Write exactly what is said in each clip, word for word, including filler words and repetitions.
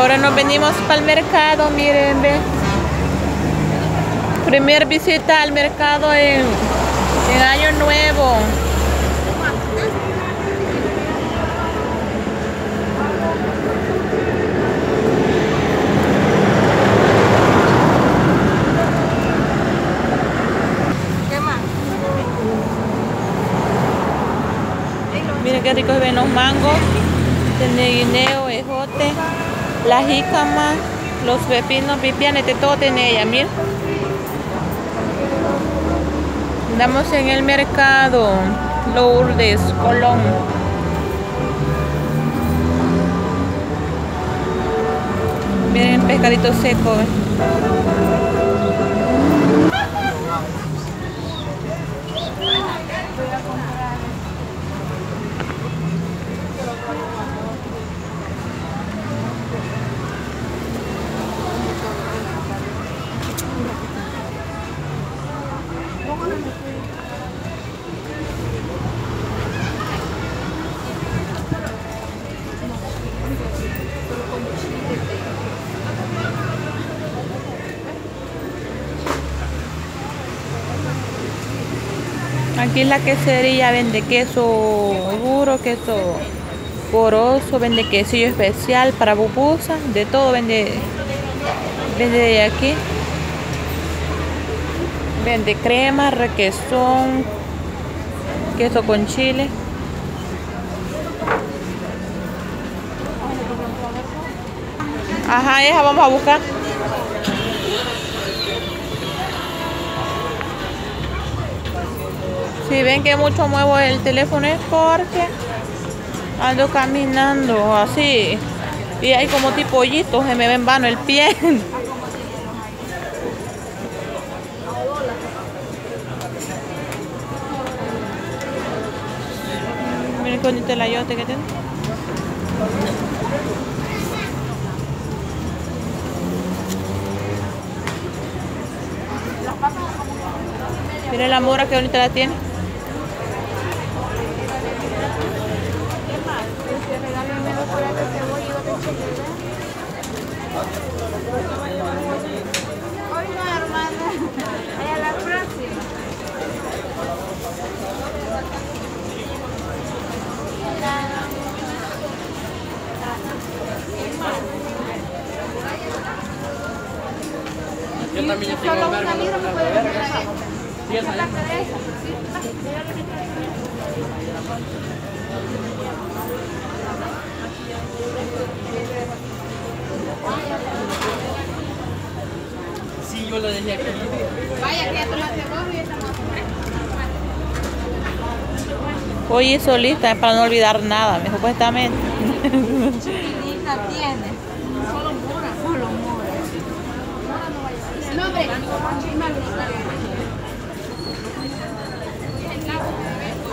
Ahora nos venimos para el mercado, miren, ve. Primer visita al mercado en, en Año Nuevo. Miren qué ricos se ven los mangos, el guineo, ejote, la jícama, los pepinos, pipianes, de todo tiene ella, miren. Andamos en el mercado Lourdes, Colón. Miren pescadito seco. Aquí en la quesería vende queso duro, queso poroso, vende quesillo especial para pupusa, de todo vende, vende de aquí. Vende crema, requesón, queso con chile. Ajá, esa vamos a buscar. Si ven que mucho muevo el teléfono es porque ando caminando así y hay como tipo hoyitos, se me ven vano el pie. Miren qué bonito el ayote que tiene. Miren la mora que bonita la tiene. Yo también tengo que ver si yo lo dejé aquí. Vaya que atrás de vos y estamos. Hoy es solista, es para no olvidar nada, me supuestamente. Chiquitita tiene. Solo mora, solo mora. No, hombre,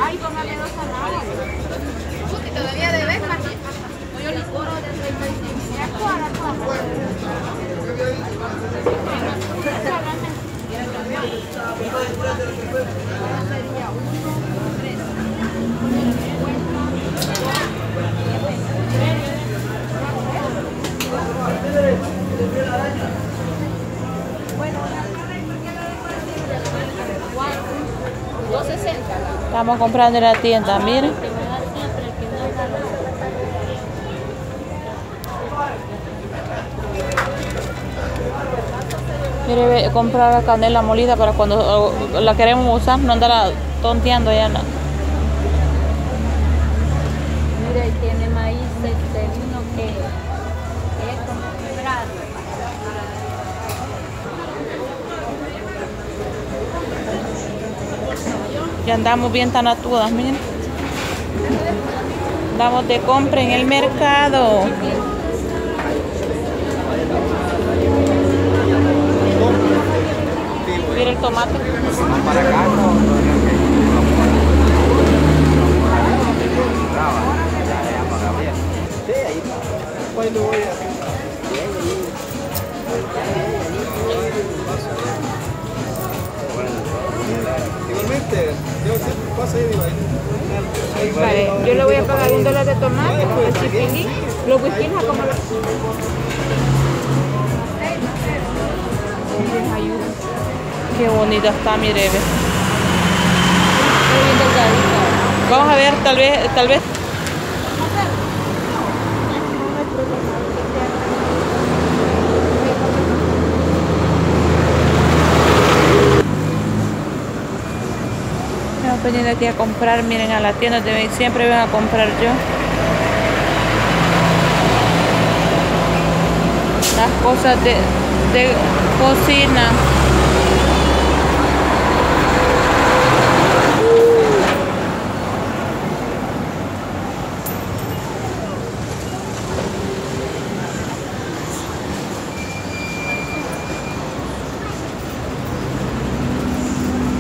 ay, póngame dos saladas. Que todavía debes, Martín. Yo le coro de treinta y cinco. Estamos comprando en la tienda, miren. Mire, comprar la canela molida para cuando la queremos usar, no andará tonteando ya nada. Mire, tiene maíz de vino que es como quebrado. Ya andamos bien tanatudas, miren. Andamos de compra en el mercado. Mira el tomate. Bueno, normalmente, yo siempre paso ahí, digo, vale, yo le voy a pagar un dólar de tomate, el chipilín, los whiskies a como los... Qué bonita está, mire, ve. Vamos a ver, tal vez, tal vez. Venido aquí a comprar, miren, a la tienda de siempre vengo a comprar yo las cosas de, de cocina.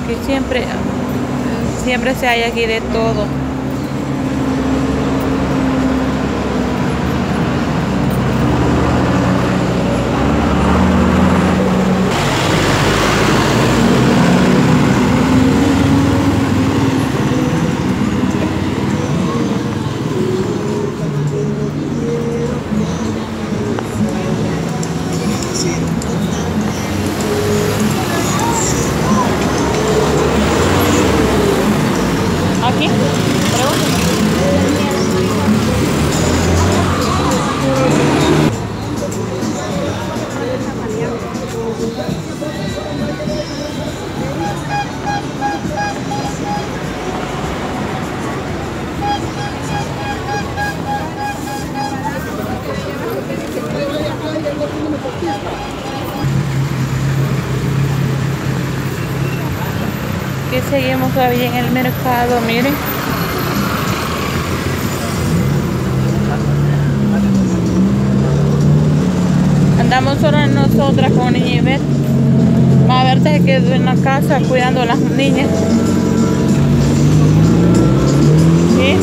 Que siempre Siempre se hay aquí de todo. Que seguimos todavía en el mercado, miren. Andamos solo nosotras con Iveht. Más verte que quedó en la casa cuidando a las niñas. ¿Sí?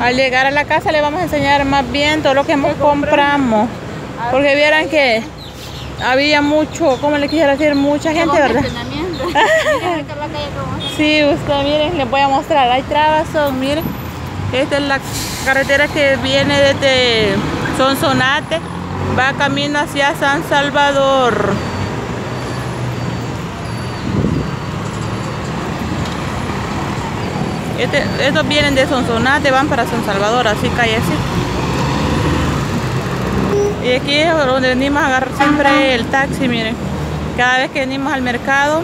Al llegar a la casa le vamos a enseñar más bien todo lo que hemos compramos, porque vieran que había mucho, como le quisiera decir, mucha gente, ¿verdad? Sí, usted miren, les voy a mostrar, hay trabazón, miren, esta es la carretera que viene desde Sonsonate, va camino hacia San Salvador. Este, estos vienen de Sonsonate, van para San Salvador, así calle así. Y aquí es donde venimos a agarrar siempre el taxi, miren. Cada vez que venimos al mercado,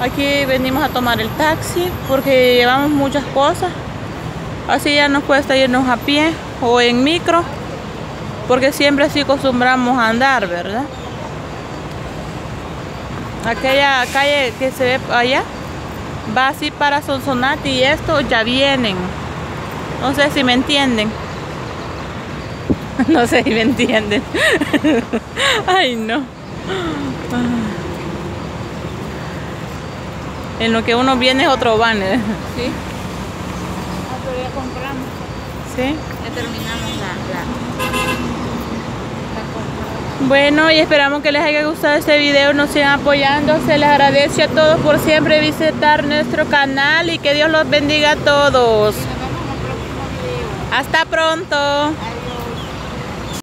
aquí venimos a tomar el taxi porque llevamos muchas cosas. Así ya nos cuesta irnos a pie o en micro, porque siempre así acostumbramos a andar, ¿verdad? Aquella calle que se ve allá va así para Sonsonate y esto ya vienen. No sé si me entienden. No sé si me entienden. Ay, no. En lo que uno viene es otro banner. Sí. Ya compramos. Sí. Ya terminamos la, la, la Bueno, y esperamos que les haya gustado este video. Nos sigan apoyando. Se les agradece a todos por siempre visitar nuestro canal y que Dios los bendiga a todos. Y nos vemos en el próximo video. Hasta pronto.